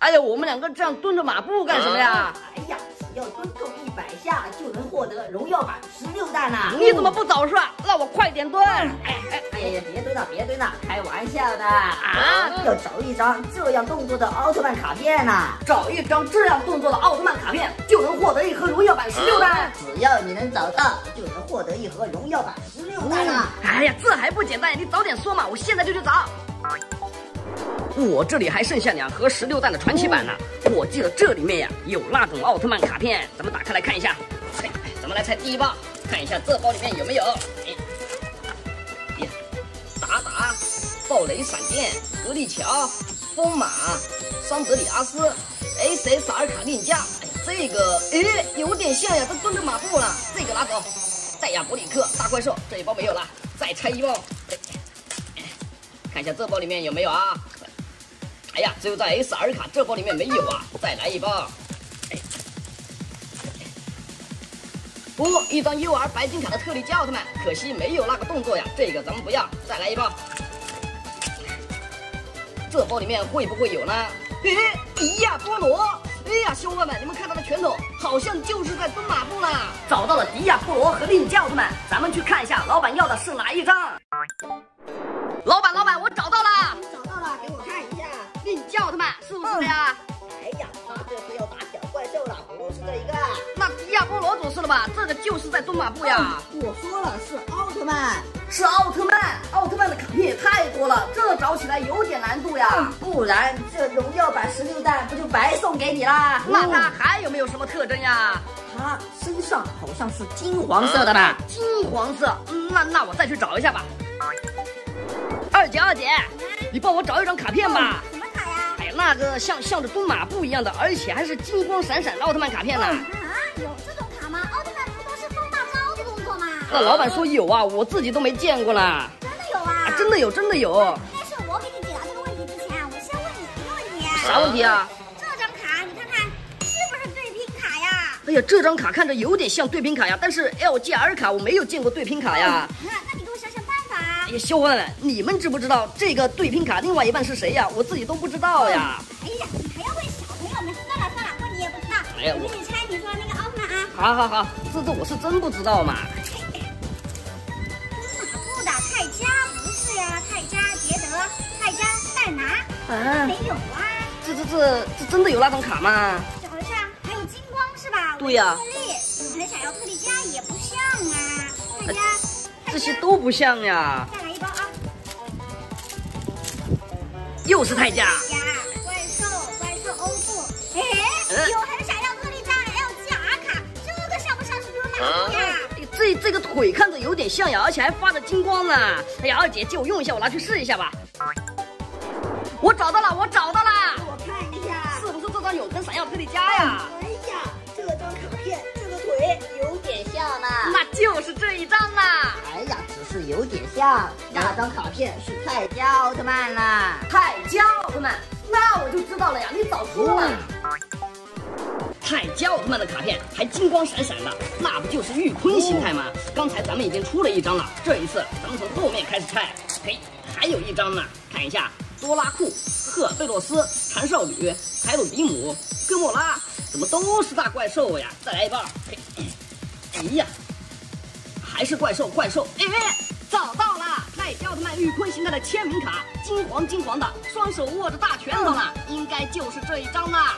哎呀，我们两个这样蹲着马步干什么呀？哎呀，只要蹲够100下就能获得荣耀版16弹呢！你怎么不早说？让我快点蹲！哎呀，别蹲了，别蹲了，开玩笑的啊！要找一张这样动作的奥特曼卡片呢，找一张这样动作的奥特曼卡片就能获得一盒荣耀版16弹，只要你能找到，就能获得一盒荣耀版16弹啊！哎呀，这还不简单？你早点说嘛，我现在就去找。 我这里还剩下2盒16弹的传奇版呢，我记得这里面呀有那种奥特曼卡片，咱们打开来看一下。咱们来拆第一包，看一下这包里面有没有。达达、暴雷、闪电、格力乔、风马、桑德里阿斯、SSR 卡令加。这个有点像呀，都蹲着马步了。这个拿走。戴亚伯里克、大怪兽这一包没有了，再拆一包。看一下这包里面有没有啊？ 哎呀，只有在 SR 卡这包里面没有啊！再来一包。哦，一张 UR 白金卡的特利迦奥特曼，可惜没有那个动作呀。这个咱们不要，再来一包。这包里面会不会有呢？咦呀，多罗！哎呀，小伙伴们，你们看他的拳头，好像就是在蹲马步呢。找到了迪亚波罗和令迦奥特曼，咱们去看一下老板要的是哪一张。老板，我找到了。找到了，给我看一下。 令迦奥特曼是不是的呀？哎呀，他这是要打小怪兽了，不是这一个。那迪亚波罗总是了吧？这个就是在蹲马步呀。我说了是奥特曼，是奥特曼。奥特曼的卡片也太多了，这找起来有点难度呀。不然这荣耀版16弹不就白送给你啦？那他还有没有什么特征呀？他身上好像是金黄色的吧？金黄色，那我再去找一下吧。二姐，你帮我找一张卡片吧。 那个像着蹲马步一样的，而且还是金光闪闪的奥特曼卡片呢。有这种卡吗？奥特曼不都是风大招的动作吗？那老板说有啊，我自己都没见过呢。真的有啊！真的有。但是我给你解答这个问题之前啊，我先问你一个问题。啥问题啊？这张卡你看看是不是对拼卡呀？哎呀，这张卡看着有点像对拼卡呀，但是 LGR 卡我没有见过对拼卡呀。那你给我想想办法啊。哎呀，小伙伴们，你们知不知道这个对拼卡另外一半是谁呀？我自己都不知道呀。 哎呀，你还要问小朋友们？算了，问你也不知道。哎呀，我给你猜你说的那个奥特曼啊！好，这我是真不知道嘛。马布的泰迦不是呀，泰迦捷德、泰迦戴拿，没有啊。这真的有那种卡吗？找一下，还有金光是吧？对呀。特利，我很想要特利迦也不像啊，泰迦这些都不像呀。再来一包啊！又是泰迦。 我很想要特利迦 LGR 卡，这个像不像是蹲马步呀？这个腿看着有点像呀，而且还发着金光呢。哎呀，二姐借我用一下，我拿去试一下吧。我找到了，我看一下，是不是这张有根闪耀特利迦呀？哎呀，这张卡片这个腿有点像呢，那就是这一张啦。哎呀，只是有点像，那张卡片是泰迦奥特曼啦。泰迦奥特曼，那我就知道了呀，你早说了。泰迦奥特曼的卡片还金光闪闪的，那不就是玉坤形态吗？刚才咱们已经出了一张了，这一次咱们从后面开始拆。嘿，还有一张呢，看一下：多拉库、赫贝洛斯、长少女、凯鲁比姆、哥莫拉，怎么都是大怪兽呀？再来一包。嘿，哎呀，还是怪兽！哎，找到了泰迦奥特曼玉坤形态的签名卡，金黄的，双手握着大拳头呢，应该就是这一张啦。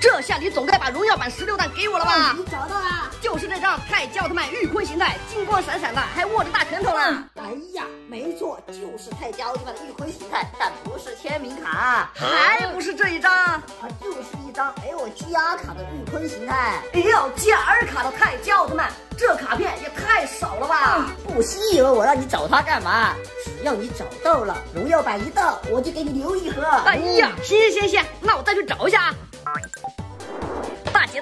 这下你总该把荣耀版16弹给我了吧？你找到了，就是这张泰迦奥特曼玉坤形态，金光闪闪的，还握着大拳头呢。哎呀，没错，就是泰迦奥特曼的玉坤形态，但不是签名卡，还不是这一张，它就是一张 LGR 卡的玉坤形态 ，LGR 卡的泰迦奥特曼，这卡片也太少了吧？不稀有，我让你找它干嘛？ 只要你找到了荣耀版一到，我就给你留一盒。哎呀，行，那我再去找一下啊。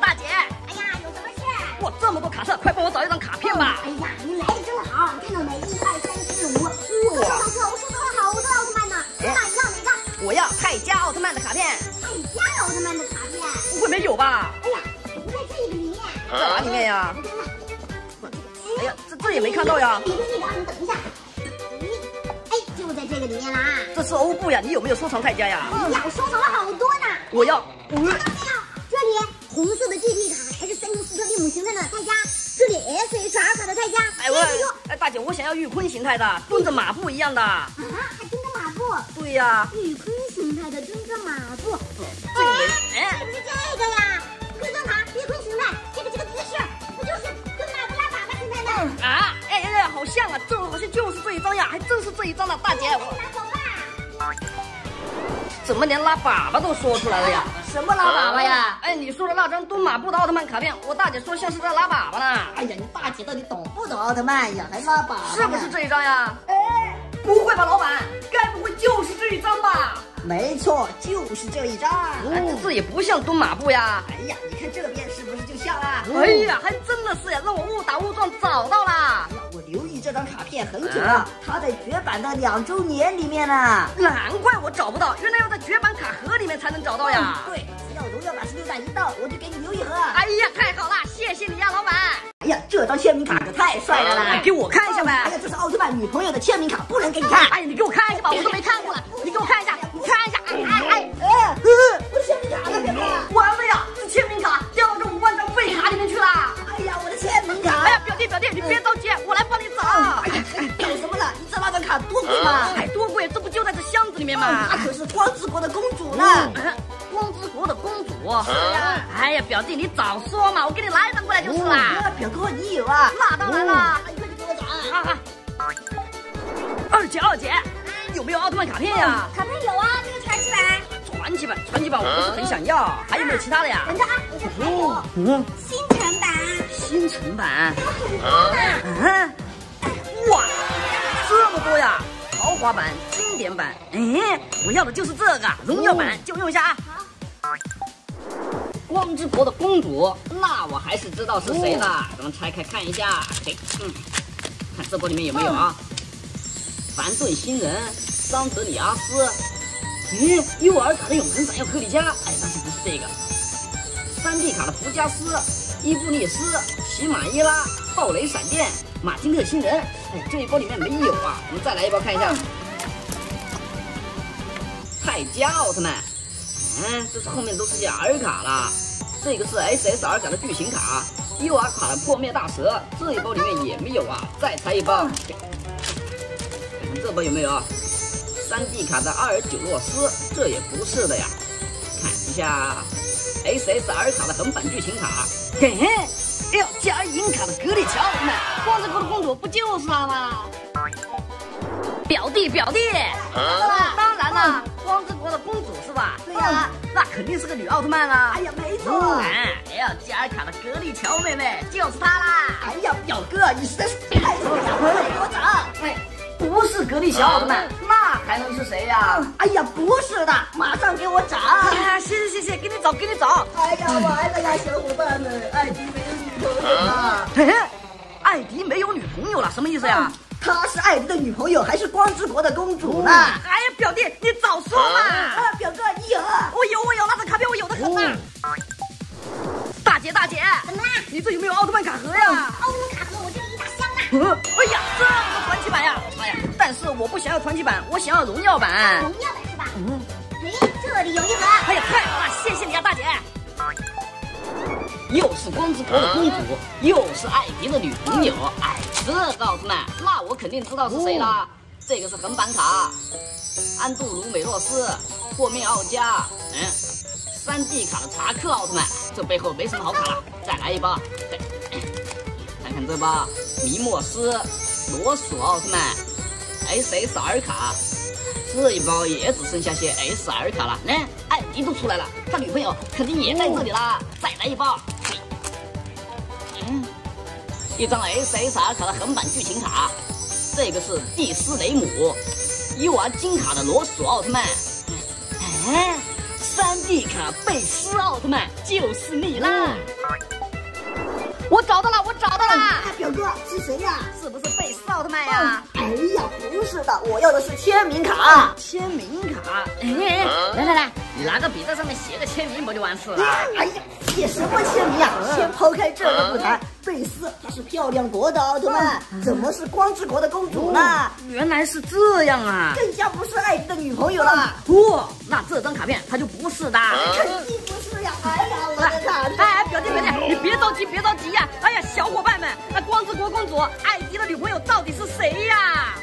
大姐，哎呀，有什么事？哇，这么多卡册，快帮我找一张卡片吧。哎呀，你来的真好，看到没？1、2、3、4、5，我说奥特曼呢？你要哪个？我要泰迦奥特曼的卡片。泰迦奥特曼的卡片？不会没有吧？哎呀，不在这个里面。在哪里面呀？哎呀，这也没看到呀。你等一下。 就在这个里面啦！这是欧布呀，你有没有收藏泰迦呀？哎呀，我收藏了好多我要5。这里红色的 GD 卡还是3个斯特利姆形态的泰迦，这里 S H R 卡的泰迦。哎我，哎大姐，我想要玉坤形态的，蹲着马步一样的。啊，还蹲着马步？对呀。玉坤形态的蹲着马步。哎，是不是这个呀？回灯塔玉坤形态，这个姿势不就是蹲马步拉粑粑形态吗？啊，哎，好像啊，这好像就是这一张呀，还真是这一张呢，大姐我。 怎么连拉粑粑都说出来了呀？什么拉粑粑呀？哎，你说的那张蹲马步的奥特曼卡片，我大姐说像是在拉粑粑呢。哎呀，你大姐到底懂不懂奥特曼呀？还拉粑粑？是不是这一张呀？哎，不会吧，老板，该不会就是这一张吧？没错，就是这一张。这也不像蹲马步呀。哎呀，你看这边是不是就像啊？哎呀，还真的是呀，让我误打误撞找到啦。 留意这张卡片很久了，它在绝版的2周年里面呢。难怪我找不到，原来要在绝版卡盒里面才能找到呀。对，只要荣耀86大一到，我就给你留一盒。哎呀，太好了，谢谢你呀，老板。哎呀，这张签名卡可太帅了啦！给我看一下呗。哎呀，这是奥特曼女朋友的签名卡，不能给你看。哎呀，你给我看一下吧，我都没看过了。你给我看一下，看一下。哎，我签名卡呢？完了呀，这签名卡掉到这5万张废卡里面去了。哎呀，我的签名卡！哎呀，表弟，你别着急，我来帮你。 啊！搞什么了？你知道那张卡多贵吗？还多贵？这不就在这箱子里面吗？那可是光之国的公主呢！光之国的公主？是呀！哎呀，表弟，你早说嘛，我给你拿一张过来就是啦。表哥，你有啊？那当然啦！你快点给我找啊！二姐，有没有奥特曼卡片呀？卡片有啊，这个传奇版，我不是很想要。还有没有其他的呀？等着啊，我这还有。新城版。啊！ 哇，这么多呀！豪华版、经典版，哎，我要的就是这个荣耀版，借我用一下啊！光之国的公主，那我还是知道是谁了。咱们拆开看一下，嘿，看这波里面有没有啊？凡顿星人、桑德里阿斯，幼儿卡的永恒闪耀克里加，哎，但是不是这个？3D 卡的福加斯、伊布利斯、骑马伊拉、暴雷闪电。 马金特星人，哎，这一包里面没有啊，我们再来一包看一下。泰迦奥特曼，这是后面都是些 R 卡了。这个是 SSR 卡的巨型卡 ，UR 卡的破灭大蛇，这一包里面也没有啊，再拆一包。看这包有没有？ 3D 卡的阿尔久洛斯，这也不是的呀。看一下 SSR 卡的横版巨型卡，嘿嘿。 哎呦，加银卡的格里乔奥特曼，光之国的公主不就是她吗？表弟，当然了，光之国的公主是吧？对呀，那肯定是个女奥特曼啦。哎呀，没错。哎呀，加卡的格里乔妹妹就是她啦。哎呀，表哥，你实在是太聪明了，快来给我找。哎，不是格里乔奥特曼，那还能是谁呀？哎呀，不是的，马上给我找。哎呀，谢谢，给你找。哎呀，完了呀，小伙伴们，艾迪没有。 哎，艾迪没有女朋友了，什么意思呀？她是艾迪的女朋友，还是光之国的公主呢？哎呀，表弟，你早说嘛！啊，表哥，你有？我有，那张卡片我有的很呢。大姐，怎么啦？你这有没有奥特曼卡盒呀？奥特曼卡盒我这一大箱呢。哎呀，这是传奇版呀！妈呀！但是我不想要传奇版，我想要荣耀版。荣耀版是吧？哎，这里有一盒。哎呀，太好了，谢谢你啊，大姐。 又是光之国的公主，又是艾迪的女朋友，哎，这个奥特曼，那我肯定知道是谁啦。这个是横版卡，安杜鲁美洛斯、破灭奥加，3D 卡的查克奥特曼，这背后没什么好卡了，再来一包。看看这包，尼莫斯、罗索奥特曼、SSR 卡，这一包也只剩下些 SR 卡了。来，艾迪都出来了，他女朋友肯定也在这里啦，再来一包。 一张 SSR 卡的横版巨型卡，这个是蒂斯雷姆 ，UR 金卡的罗索奥特曼，哎 ，3D 卡贝斯奥特曼就是你啦！我找到了！哎、表哥是谁呀、啊？是不是贝斯奥特曼呀、啊？哎呀，不是的，我要的是签名卡。签名卡？来，你拿个笔在上面写个签名不就完事了？哎呀！也是不清一样。先抛开这个不谈，贝斯她是漂亮国的奥特曼，怎么是光之国的公主呢？原来是这样啊！更加不是艾迪的女朋友了。哦，那这张卡片她就不是的。肯定不是呀！哎呀，我的卡片！哎，表弟，你别着急，别着急呀！哎呀，小伙伴们，那光之国公主艾迪的女朋友到底是谁呀？